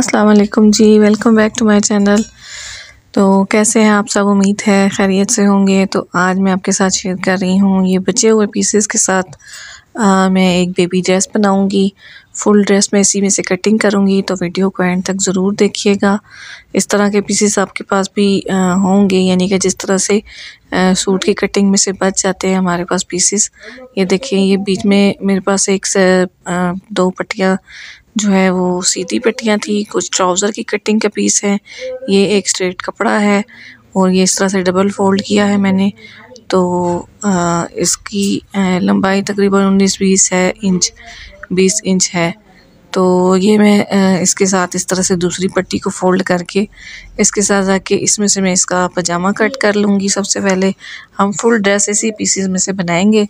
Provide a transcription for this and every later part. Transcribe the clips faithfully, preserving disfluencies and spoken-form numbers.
अस्सलाम वालेकुम जी, welcome back to my channel. तो कैसे हैं आप सब, उम्मीद है खैरियत से होंगे। तो आज मैं आपके साथ शेयर कर रही हूँ ये बचे हुए पीसेस के साथ आ, मैं एक बेबी ड्रेस बनाऊँगी। फुल ड्रेस में इसी में से कटिंग करूँगी, तो वीडियो को एंड तक ज़रूर देखिएगा। इस तरह के पीसेस आपके पास भी आ, होंगे, यानी कि जिस तरह से आ, सूट की कटिंग में से बच जाते हैं हमारे पास पीसेस। ये देखिए, ये बीच में मेरे पास एक से, आ, दो पट्टियाँ जो है वो सीधी पट्टियाँ थी, कुछ ट्राउज़र की कटिंग के पीस हैं, ये एक स्ट्रेट कपड़ा है और ये इस तरह से डबल फोल्ड किया है मैंने। तो आ, इसकी लंबाई तकरीबन उन्नीस बीस है इंच बीस इंच है। तो ये मैं इसके साथ इस तरह से दूसरी पट्टी को फोल्ड करके इसके साथ आके इसमें से मैं इसका पजामा कट कर लूँगी। सबसे पहले हम फुल ड्रेस इसी पीसेस में से बनाएंगे,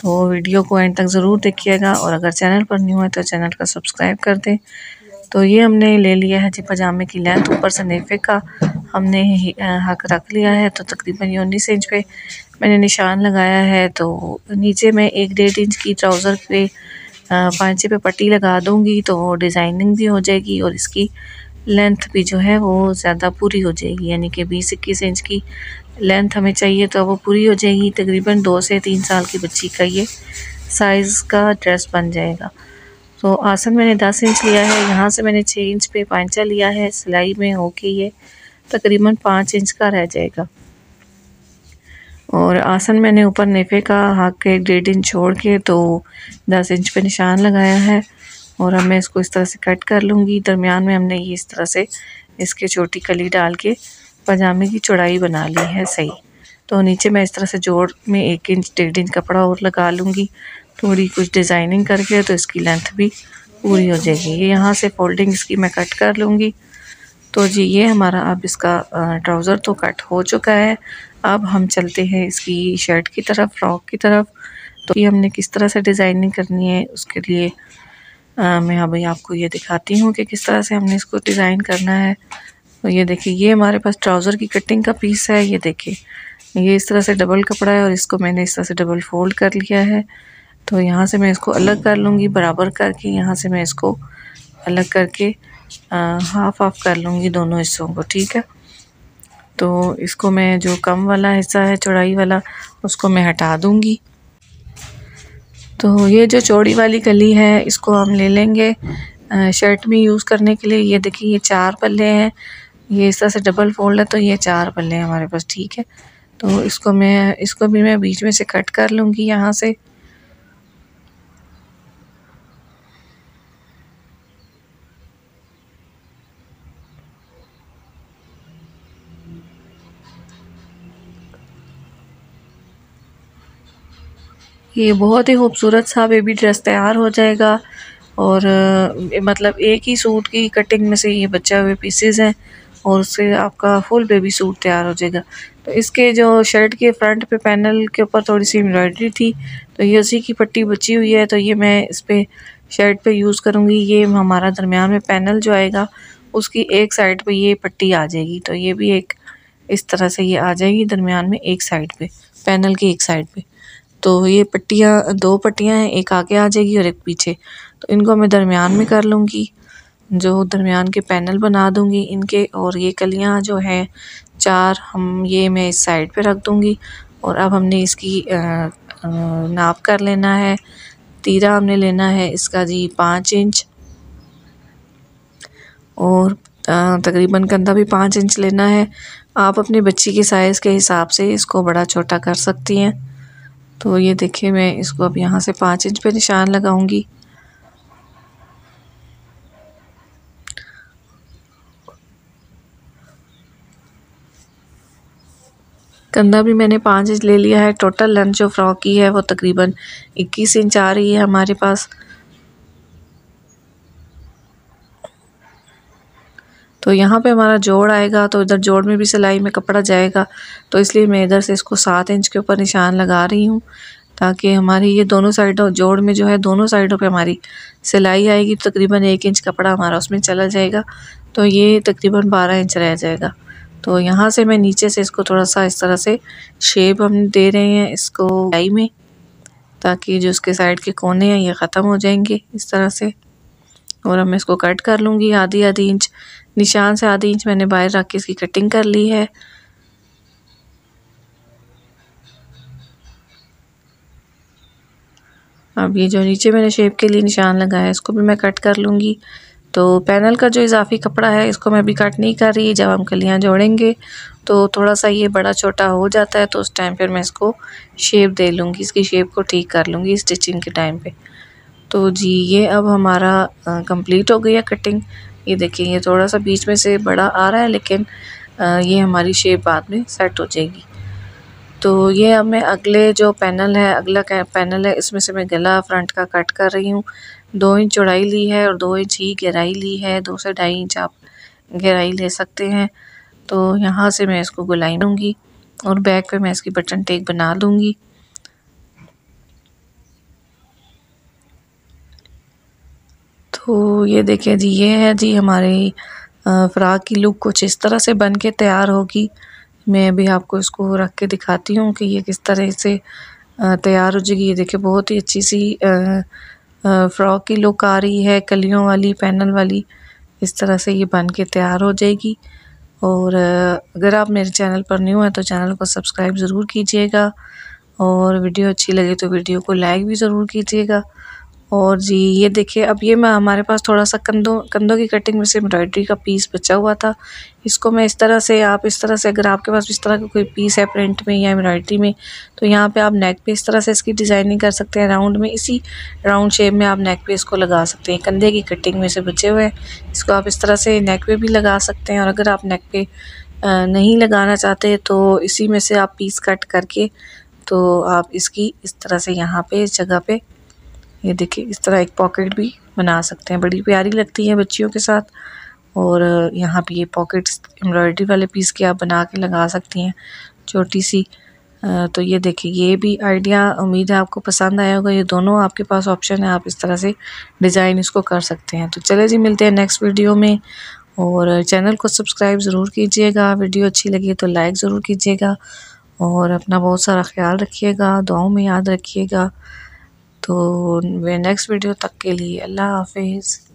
तो वीडियो को एंड तक ज़रूर देखिएगा। और अगर चैनल पर न्यू है तो चैनल का सब्सक्राइब कर दें। तो ये हमने ले लिया है जी पजामे की लेंथ, ऊपर से नेफे का हमने हक रख लिया है। तो तकरीबन ये उन्नीस इंच पे मैंने निशान लगाया है। तो नीचे मैं एक डेढ़ इंच की ट्राउज़र पे पाँचे पे पट्टी लगा दूंगी, तो डिज़ाइनिंग भी हो जाएगी और इसकी लेंथ भी जो है वो ज़्यादा पूरी हो जाएगी। यानी कि बीस इक्कीस इंच की लेंथ हमें चाहिए, तो वो पूरी हो जाएगी। तकरीबन दो से तीन साल की बच्ची का ये साइज़ का ड्रेस बन जाएगा। तो आसन मैंने दस इंच लिया है, यहाँ से मैंने छः इंच पे पांचा लिया है। सिलाई में होके ये तकरीबन पाँच इंच का रह जाएगा। और आसन मैंने ऊपर नेफे का हाक एक डेढ़ इंच छोड़ के तो दस इंच पे निशान लगाया है। और अब मैं इसको इस तरह से कट कर लूँगी। दरमियान में हमने ये इस तरह से इसके छोटी कली डाल के पजामे की चौड़ाई बना ली है सही। तो नीचे मैं इस तरह से जोड़ में एक इंच डेढ़ इंच कपड़ा और लगा लूँगी, थोड़ी कुछ डिज़ाइनिंग करके, तो इसकी लेंथ भी पूरी हो जाएगी। ये यहाँ से फोल्डिंग इसकी मैं कट कर लूँगी। तो जी ये हमारा अब इसका ट्राउज़र तो कट हो चुका है। अब हम चलते हैं इसकी शर्ट की तरफ, फ्रॉक की तरफ। तो ये हमने किस तरह से डिज़ाइनिंग करनी है उसके लिए आ, मैं अभी आपको ये दिखाती हूँ कि किस तरह से हमने इसको डिज़ाइन करना है। तो ये देखिए, ये हमारे पास ट्राउज़र की कटिंग का पीस है। ये देखिए, ये इस तरह से डबल कपड़ा है और इसको मैंने इस तरह से डबल फोल्ड कर लिया है। तो यहाँ से मैं इसको अलग कर लूँगी, बराबर करके यहाँ से मैं इसको अलग करके आ, हाफ हाफ कर लूँगी दोनों हिस्सों को, ठीक है। तो इसको मैं जो कम वाला हिस्सा है चौड़ाई वाला उसको मैं हटा दूँगी। तो ये जो चौड़ी वाली कली है इसको हम ले लेंगे आ, शर्ट में यूज़ करने के लिए। ये देखिए, ये चार पल्ले हैं, ये इस तरह से डबल फोल्ड है, तो ये चार पल्ले हैं हमारे पास, ठीक है। तो इसको मैं इसको भी मैं बीच में से कट कर लूँगी यहाँ से। ये बहुत ही खूबसूरत सा बेबी ड्रेस तैयार हो जाएगा। और मतलब एक ही सूट की कटिंग में से ये बचे हुए पीसेस हैं और उससे आपका फुल बेबी सूट तैयार हो जाएगा। तो इसके जो शर्ट के फ्रंट पे पैनल के ऊपर थोड़ी सी एम्ब्रॉयडरी थी, तो ये उसी की पट्टी बची हुई है, तो ये मैं इस पे शर्ट पे यूज़ करूँगी। ये हमारा दरमियान में पैनल जो आएगा उसकी एक साइड पर ये पट्टी आ जाएगी, तो ये भी एक इस तरह से ये आ जाएगी दरमियान में एक साइड पर, पैनल की एक साइड पर। तो ये पट्टियाँ दो पट्टियाँ हैं, एक आगे आ जाएगी और एक पीछे। तो इनको मैं दरमियान में कर लूँगी, जो दरमियान के पैनल बना दूँगी इनके। और ये कलियाँ जो हैं चार, हम ये मैं इस साइड पे रख दूँगी। और अब हमने इसकी आ, आ, नाप कर लेना है। तीरा हमने लेना है इसका जी पाँच इंच, और तकरीबन कंधा भी पाँच इंच लेना है। आप अपनी बच्ची के साइज़ के हिसाब से इसको बड़ा छोटा कर सकती हैं। तो ये देखिए, मैं इसको अब यहाँ से पाँच इंच पे निशान लगाऊंगी। कंधा भी मैंने पाँच इंच ले लिया है। टोटल लेंथ जो फ्रॉक की है वो तकरीबन इक्कीस इंच आ रही है हमारे पास। तो यहाँ पे हमारा जोड़ आएगा, तो इधर जोड़ में भी सिलाई में कपड़ा जाएगा, तो इसलिए मैं इधर से इसको सात इंच के ऊपर निशान लगा रही हूँ, ताकि हमारी ये दोनों साइडों जोड़ में जो है दोनों साइडों पे हमारी सिलाई आएगी। तो तकरीबन एक इंच कपड़ा हमारा उसमें चला जाएगा, तो ये तकरीबन बारह इंच रह जाएगा। तो यहाँ से मैं नीचे से इसको थोड़ा सा इस तरह से शेप हम दे रहे हैं इसको सिलाई में, ताकि जो उसके साइड के कोने हैं ये ख़त्म हो जाएंगे इस तरह से। और अब मैं इसको कट कर लूँगी। आधी आधी इंच निशान से आधी इंच मैंने बाहर रख के इसकी कटिंग कर ली है। अब ये जो नीचे मैंने शेप के लिए निशान लगाया इसको भी मैं कट कर लूँगी। तो पैनल का जो इजाफी कपड़ा है इसको मैं अभी कट नहीं कर रही, जब हम कलियाँ जोड़ेंगे तो थोड़ा सा ये बड़ा छोटा हो जाता है तो उस टाइम पर मैं इसको शेप दे लूँगी, इसकी शेप को ठीक कर लूँगी स्टिचिंग के टाइम पे। तो जी ये अब हमारा कंप्लीट हो गया कटिंग। ये देखिए ये थोड़ा सा बीच में से बड़ा आ रहा है लेकिन आ, ये हमारी शेप बाद में सेट हो जाएगी। तो ये अब मैं अगले जो पैनल है अगला पैनल है इसमें से मैं गला फ्रंट का कट कर रही हूँ। दो इंच चौड़ाई ली है और दो इंच ही गहराई ली है, दो से ढाई इंच आप गहराई ले सकते हैं। तो यहाँ से मैं इसको गोलाई लूँगी और बैक पे मैं इसकी बटन टेक बना लूँगी। तो ये देखिए जी ये है जी हमारी फ्रॉक की लुक कुछ इस तरह से बन के तैयार होगी। मैं अभी आपको इसको रख के दिखाती हूँ कि ये किस तरह से तैयार हो जाएगी। ये देखिए बहुत ही अच्छी सी फ्रॉक की लुक आ रही है, कलियों वाली पैनल वाली, इस तरह से ये बन के तैयार हो जाएगी। और अगर आप मेरे चैनल पर न्यू हैं तो चैनल को सब्सक्राइब ज़रूर कीजिएगा और वीडियो अच्छी लगे तो वीडियो को लाइक भी ज़रूर कीजिएगा। और जी ये देखिए अब ये मैं हमारे पास थोड़ा सा कंधों कंधों की कटिंग में से एम्ब्रॉयडरी का पीस बचा हुआ था, इसको मैं इस तरह से आप इस तरह से अगर आपके पास इस तरह का कोई पीस है प्रिंट में या एम्ब्रॉयडरी में तो यहाँ पे आप नेक पे इस तरह से इसकी डिज़ाइनिंग कर सकते हैं। राउंड में इसी राउंड शेप में आप नेक पे इसको लगा सकते हैं। कंधे की कटिंग में से बचे हुए हैं इसको आप इस तरह से नेक पे भी लगा सकते हैं, और अगर आप नेक पे नहीं लगाना चाहते तो इसी में से आप पीस कट करके तो आप इसकी इस तरह से यहाँ पर इस जगह पर ये देखिए इस तरह एक पॉकेट भी बना सकते हैं। बड़ी प्यारी लगती है बच्चियों के साथ। और यहाँ पे ये पॉकेट्स एम्ब्रॉयडरी वाले पीस के आप बना के लगा सकती हैं छोटी सी। तो ये देखिए ये भी आइडिया उम्मीद है आपको पसंद आया होगा। ये दोनों आपके पास ऑप्शन है, आप इस तरह से डिज़ाइन इसको कर सकते हैं। तो चले जी मिलते हैं नेक्स्ट वीडियो में, और चैनल को सब्सक्राइब ज़रूर कीजिएगा, वीडियो अच्छी लगी तो लाइक ज़रूर कीजिएगा और अपना बहुत सारा ख्याल रखिएगा, दुआओं में याद रखिएगा। तो नेक्स्ट वीडियो तक के लिए अल्लाह हाफिज़।